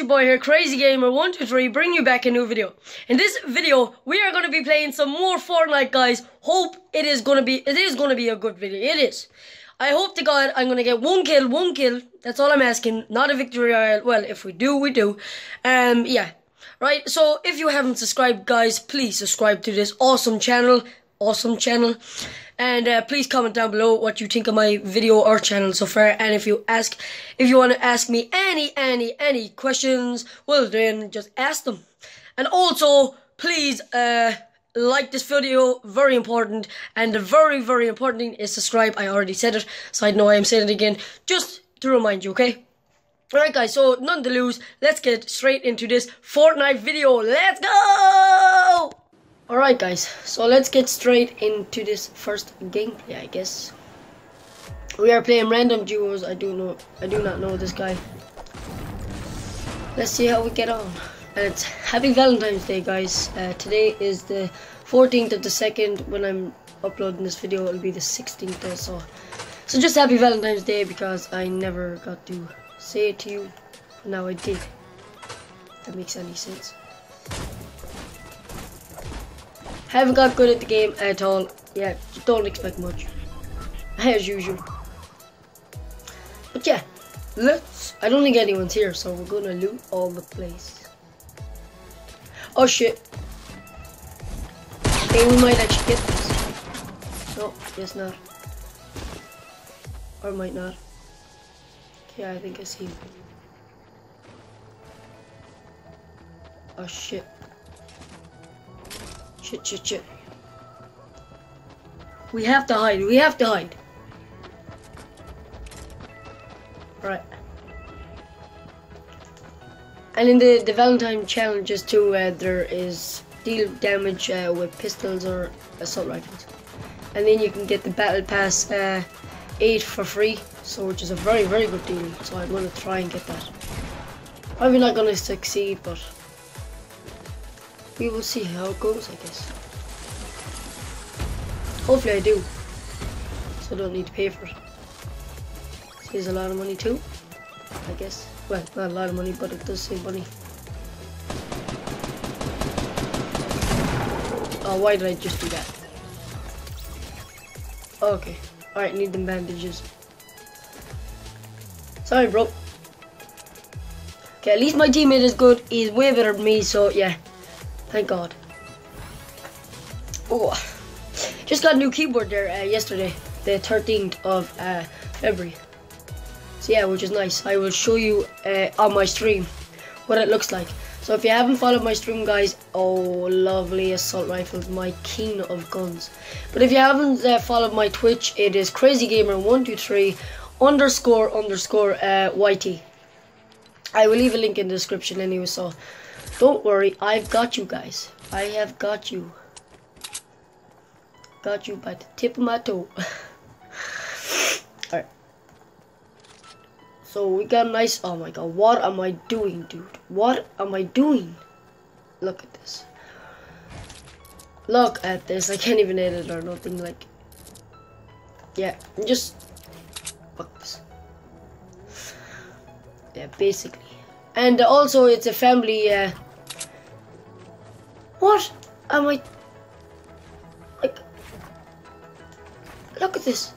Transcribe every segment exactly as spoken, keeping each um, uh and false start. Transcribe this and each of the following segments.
it's your boy here, Crazy Gamer one two three, bringing you back a new video. In this video, we are going to be playing some more Fortnite, guys. Hope it is going to be, it is going to be a good video. It is. I hope to God I'm going to get one kill, one kill. That's all I'm asking. Not a victory royale. Well, if we do, we do. Um, yeah. Right, so if you haven't subscribed, guys, please subscribe to this awesome channel. Awesome channel. And uh, please comment down below what you think of my video or channel so far. And if you ask, if you want to ask me any, any, any questions, well then just ask them. And also, please uh, like this video, very important. And the very, very important thing is subscribe. I already said it, so I know I am saying it again, just to remind you, okay? Alright guys, so none to lose, let's get straight into this Fortnite video. Let's go! Alright guys, so let's get straight into this first gameplay, I guess. We are playing random duos. I do know I do not know this guy. Let's see how we get on. And it's happy Valentine's Day, guys. Uh, today is the fourteenth of the second. When I'm uploading this video, it'll be the sixteenth or so. So just happy Valentine's Day, because I never got to say it to you. Now I did. If that makes any sense. Haven't got good at the game at all. Yeah, don't expect much. As usual. But yeah, let's... I don't think anyone's here, so we're gonna loot all the place. Oh shit. Okay, we might actually get this. No, guess not. Or might not. Yeah, I think I see him. Oh shit. Shit, shit, shit. We have to hide. We have to hide. Right. And in the, the Valentine challenges too, uh, there is deal damage uh, with pistols or assault rifles. And then you can get the battle pass uh, eight for free, so which is a very, very good deal. So I'm going to try and get that. Probably not going to succeed, but... we will see how it goes, I guess. Hopefully I do, so I don't need to pay for it. Saves a lot of money too, I guess. Well, not a lot of money, but it does save money. Oh, why did I just do that? Okay, alright, need them bandages. Sorry, bro. Okay, at least my teammate is good. He's way better than me, so yeah. Thank God. Oh, just got a new keyboard there uh, yesterday, the thirteenth of uh, February. So yeah, which is nice. I will show you uh, on my stream what it looks like. So if you haven't followed my stream, guys, oh, lovely assault rifles, my king of guns. But if you haven't uh, followed my Twitch, it is crazy gamer one two three underscore underscore Y T. I will leave a link in the description anyway, so... don't worry, I've got you guys. I have got you. Got you by the tip of my toe. Alright. So we got a nice... oh my god, what am I doing, dude? What am I doing? Look at this. Look at this. I can't even edit or nothing, like... yeah, I'm just... fuck this. Yeah, basically. And also, it's a family. Uh, what am I? Like, look at this.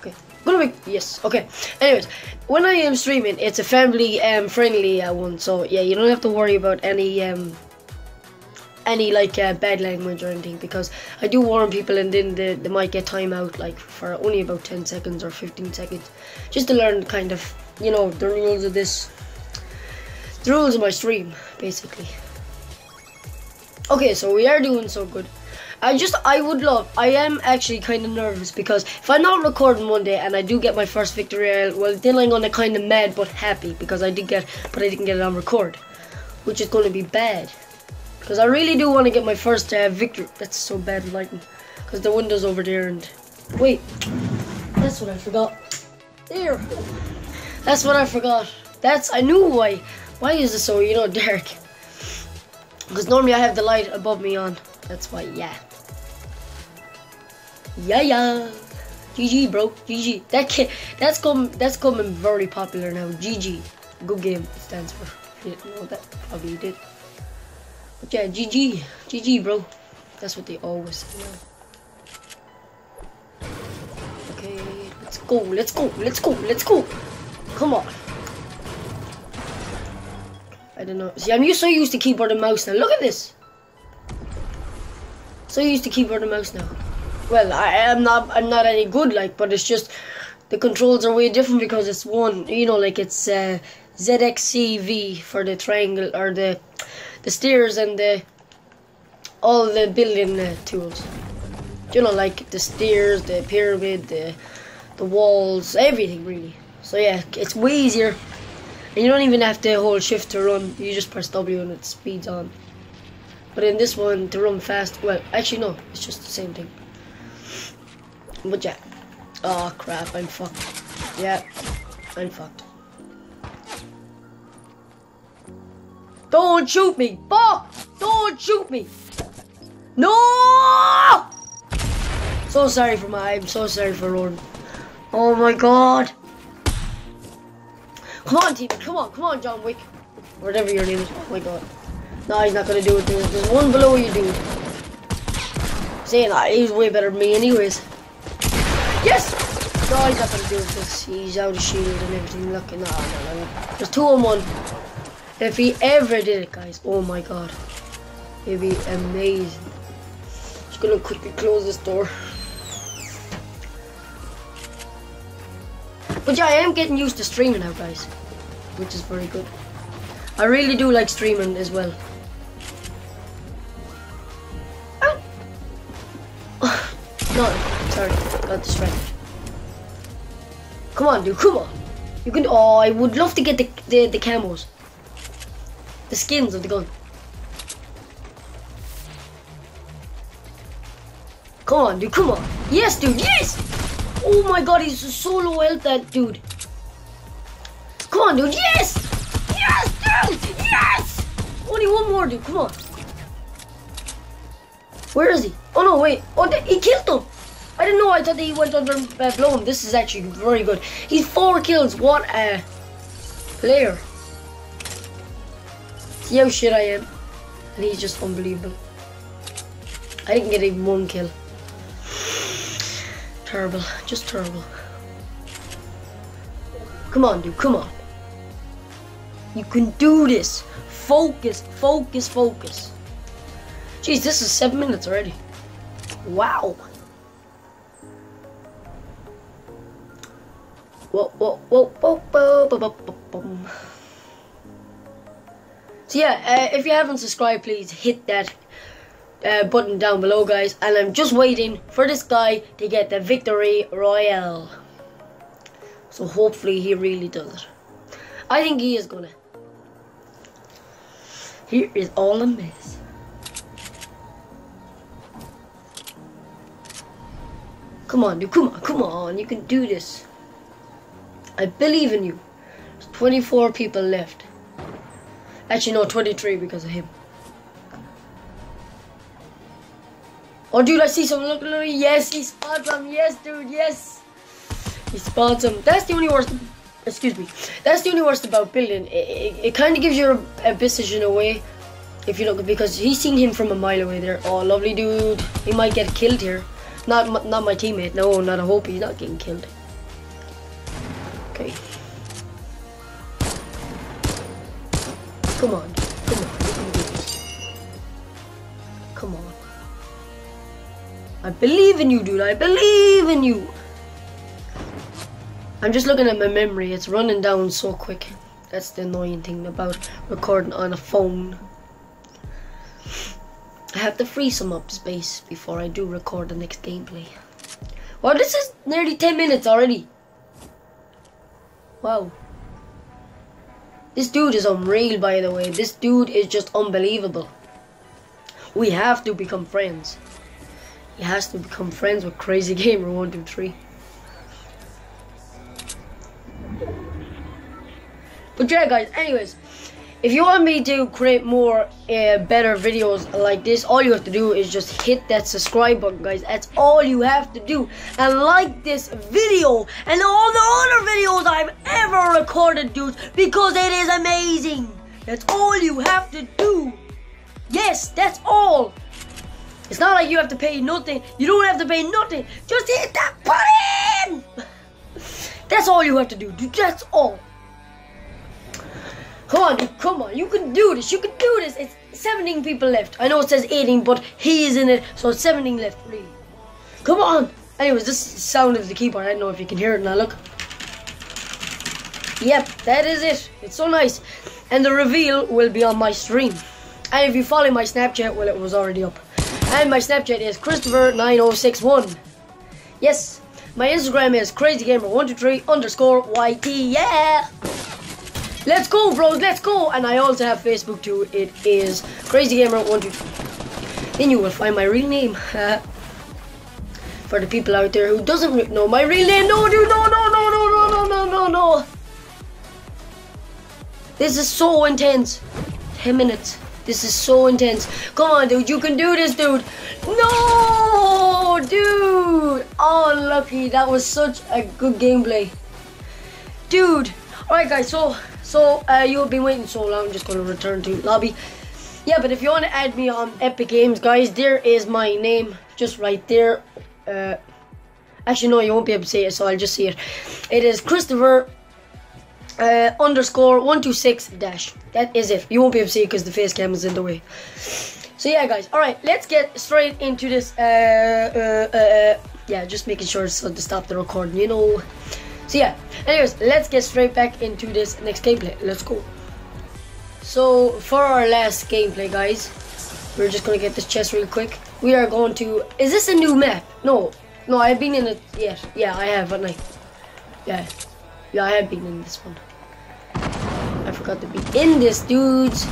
Okay, gonna make yes. Okay. Anyways, when I am streaming, it's a family um, friendly uh, one. So yeah, you don't have to worry about any um, any like uh, bad language or anything, because I do warn people, and then they, they might get time out like for only about ten seconds or fifteen seconds, just to learn kind of, you know, the rules of this, the rules of my stream, basically. Okay, so we are doing so good. I just, I would love, I am actually kind of nervous, because if I'm not recording one day and I do get my first victory, well, then I'm gonna kind of mad but happy, because I did get, but I didn't get it on record, which is gonna be bad, because I really do want to get my first uh, victory. That's so bad lighting, because the window's over there, and wait, that's what I forgot. There. That's what I forgot. That's, I knew why. Why is it so, you know, dark? Because normally I have the light above me on. That's why, yeah. Yeah, yeah. G G, bro. G G. That kid, that's, com that's coming very popular now. G G. Go game stands for shit. No, that probably did. But yeah, G G. G G, bro. That's what they always say. Okay, let's go. Let's go. Let's go. Let's go. Come on. I don't know. See, I'm used, so used to keyboard and mouse now. Look at this. So used to keyboard and mouse now. Well, I am not. I'm not any good. Like, but it's just the controls are way different because it's one. You know, like it's uh, Z X C V for the triangle or the the steers and the all the building uh, tools. You know, like the steers, the pyramid, the the walls, everything really. So yeah, it's way easier. And you don't even have to hold shift to run. You just press W and it speeds on. But in this one, to run fast, well, actually no, it's just the same thing. But yeah, oh crap, I'm fucked. Yeah, I'm fucked. Don't shoot me, fuck! Don't shoot me! No! So sorry for my, I'm so sorry for Lauren. Oh my god! Come on, team, come on, come on, John Wick. Whatever your name is, oh my god. No, he's not gonna do it. There's, there's one below you, dude. Saying that, he's way better than me, anyways. Yes! No, he's not gonna do it because he's out of shield and everything. Look, no, no, no. There's two on one. If he ever did it, guys, oh my god. It'd be amazing. Just gonna quickly close this door. But yeah, I am getting used to streaming now, guys, which is very good. I really do like streaming as well. No, sorry, got distracted. Come on, dude, come on. You can. Oh, I would love to get the the, the camos, the skins of the gun. Come on, dude, come on. Yes, dude, yes. Oh my god, he's so low health, that dude. Come on, dude, yes, yes, dude, yes. Only one more, dude. Come on. Where is he? Oh no, wait. Oh, he killed him. I didn't know. I thought that he went under uh, blown. This is actually very good. He's four kills. What a player. See how shit I am. And he's just unbelievable. I didn't get even one kill. Terrible. Just terrible. Come on, dude. Come on. You can do this. Focus, focus, focus. Jeez, this is seven minutes already. Wow. Whoa, whoa, whoa, whoa, whoa, whoa, whoa, whoa. So yeah, uh, if you haven't subscribed, please hit that uh, button down below, guys. And I'm just waiting for this guy to get the victory royale. So hopefully he really does it. I think he is gonna. Here is all a mess. Come on, dude, come on, come on, you can do this. I believe in you. There's twenty-four people left. Actually, no, twenty-three because of him. Oh, dude, I see someone. Look, look, yes, he spots him. Yes, dude, yes. He spots him. That's the only worst, excuse me. That's the only worst about building. It, it, it kind of gives you a, a decision away, if you look, because he's seen him from a mile away there. Oh, lovely dude. He might get killed here. Not, not my teammate. No, not a hope. He's not getting killed. Okay. Come on, come on, you can do this. Come on. I believe in you, dude. I believe in you. I'm just looking at my memory. It's running down so quick. That's the annoying thing about recording on a phone. I have to free some up space before I do record the next gameplay. Wow, this is nearly ten minutes already. Wow. This dude is unreal, by the way. This dude is just unbelievable. We have to become friends. He has to become friends with Crazy Gamer one two three. But yeah, guys, anyways. If you want me to create more uh, better videos like this, all you have to do is just hit that subscribe button, guys. That's all you have to do. And like this video and all the other videos I've ever recorded, dudes, because it is amazing. That's all you have to do. Yes, that's all. It's not like you have to pay nothing. You don't have to pay nothing. Just hit that button. That's all you have to do, dude. That's all. Come on, dude, come on, you can do this, you can do this. It's seventeen people left. I know it says eighteen, but he is in it, so it's seventeen left, really. Come on. Anyways, this is the sound of the keyboard. I don't know if you can hear it now, look. Yep, that is it. It's so nice. And the reveal will be on my stream. And if you follow my Snapchat, well, it was already up. And my Snapchat is Christopher nine oh six one. Yes, my Instagram is crazy gamer one two three underscore Y T, yeah! Let's go, bros, let's go! And I also have Facebook too. It is crazy gamer one two three. Then you will find my real name. For the people out there who doesn't know my real name. No, dude, no, no, no, no, no, no, no, no, no. This is so intense. Ten minutes. This is so intense. Come on, dude, you can do this, dude. No, dude. Oh, lucky. That was such a good gameplay. Dude. Alright, guys, so... So, uh, you've been waiting so long, I'm just going to return to lobby. Yeah, but if you want to add me on Epic Games, guys, there is my name, just right there. Uh, actually, no, you won't be able to see it, so I'll just see it. It is Christopher uh, underscore one two six dash. That is it. You won't be able to see it because the face cam is in the way. So, yeah, guys, alright, let's get straight into this. Uh, uh, uh, yeah, just making sure so to stop the recording, you know. So yeah, anyways, let's get straight back into this next gameplay. Let's go. So for our last gameplay, guys, we're just gonna get this chest real quick. We are going to, is this a new map? No, no, I've been in it yet. Yeah, I have, haven't I? Yeah, yeah, I have been in this one. I forgot to be in this, dudes.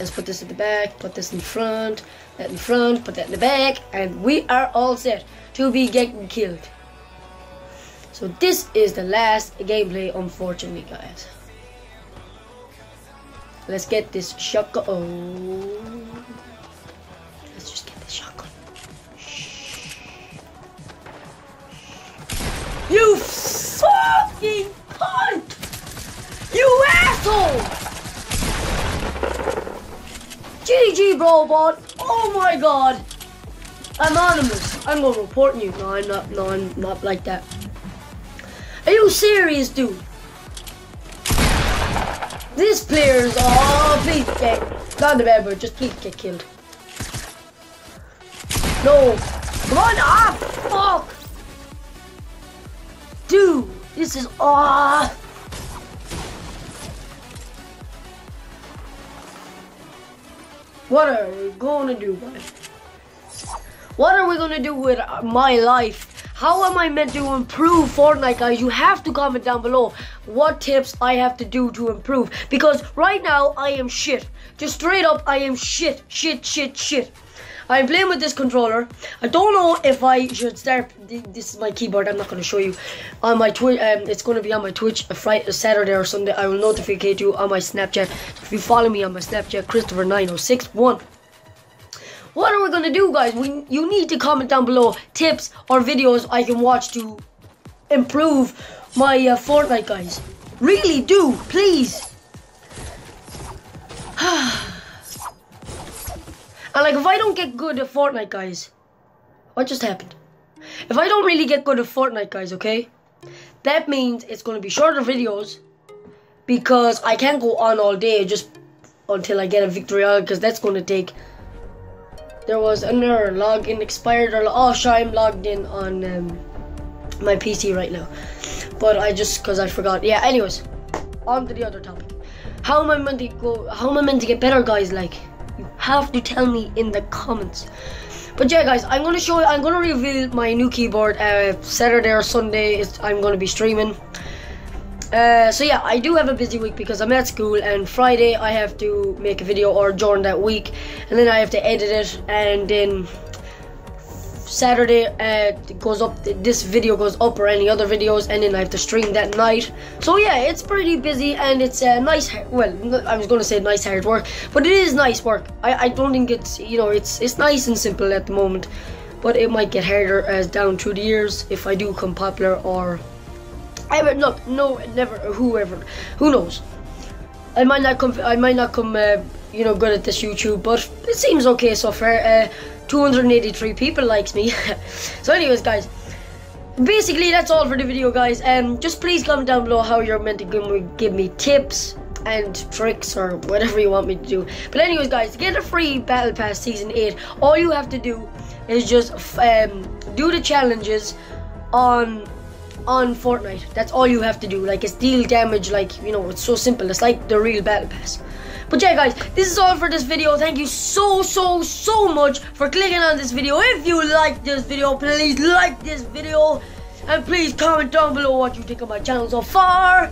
Let's put this at the back, put this in front, that in front, put that in the back, and we are all set to be getting killed. So this is the last gameplay, unfortunately, guys. Let's get this shotgun. Oh, let's just get this shotgun. Shh. You fucking cunt! You asshole! G G, bro, bot. Oh my god. Anonymous. I'm gonna report you. No, I'm not. No, I'm not like that. Are you serious, dude? These players, oh, please get, not the bad, but just please get killed. No, come on, ah, fuck. Dude, this is, ah. What are we gonna do, buddy? What are we gonna do with my life? How am I meant to improve Fortnite, guys? You have to comment down below what tips I have to do to improve. Because right now, I am shit. Just straight up, I am shit, shit, shit, shit. I'm playing with this controller. I don't know if I should start. This is my keyboard. I'm not going to show you. On my Twitch, um, it's going to be on my Twitch a Friday, a Saturday or Sunday. I will notify you on my Snapchat. If you follow me on my Snapchat, Christopher nine oh six one. What are we gonna do, guys? We, you need to comment down below tips or videos I can watch to improve my uh, Fortnite, guys. Really do, please. And like, if I don't get good at Fortnite, guys, what just happened? If I don't really get good at Fortnite, guys, okay, that means it's gonna be shorter videos because I can't go on all day just until I get a victory out, because that's gonna take. There was an error, login expired, or oh, sure, I'm logged in on um, my P C right now. But I just, cause I forgot. Yeah, anyways, on to the other topic. How am I meant to go, how am I meant to get better, guys? Like, you have to tell me in the comments. But yeah, guys, I'm gonna show you, I'm gonna reveal my new keyboard uh, Saturday or Sunday, is, I'm gonna be streaming. Uh, so yeah, I do have a busy week because I'm at school, and Friday I have to make a video or during that week, and then I have to edit it, and then Saturday uh, goes up, this video goes up, or any other videos, and then I have to stream that night. So yeah, it's pretty busy, and it's a uh, nice, well, I was gonna say nice hard work, but it is nice work. I, I don't think it's, you know, it's it's nice and simple at the moment, but it might get harder as down through the years if I do become popular, or I would not, no, never, whoever, who knows. I might not come, I might not come, uh, you know, good at this YouTube, but it seems okay so far. Uh, two hundred eighty-three people likes me. So anyways, guys, basically that's all for the video, guys. Um, just please comment down below how you're meant to give me, give me tips and tricks or whatever you want me to do. But anyways, guys, to get a free Battle Pass Season eight, all you have to do is just um, do the challenges on... on Fortnite. That's all you have to do. Like, it's deal damage, like, you know, it's so simple. It's like the real Battle Pass. But yeah, guys, this is all for this video. Thank you so, so, so much for clicking on this video. If you like this video, please like this video, and please comment down below what you think of my channel so far,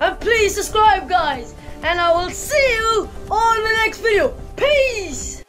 and please subscribe, guys, and I will see you on the next video. Peace.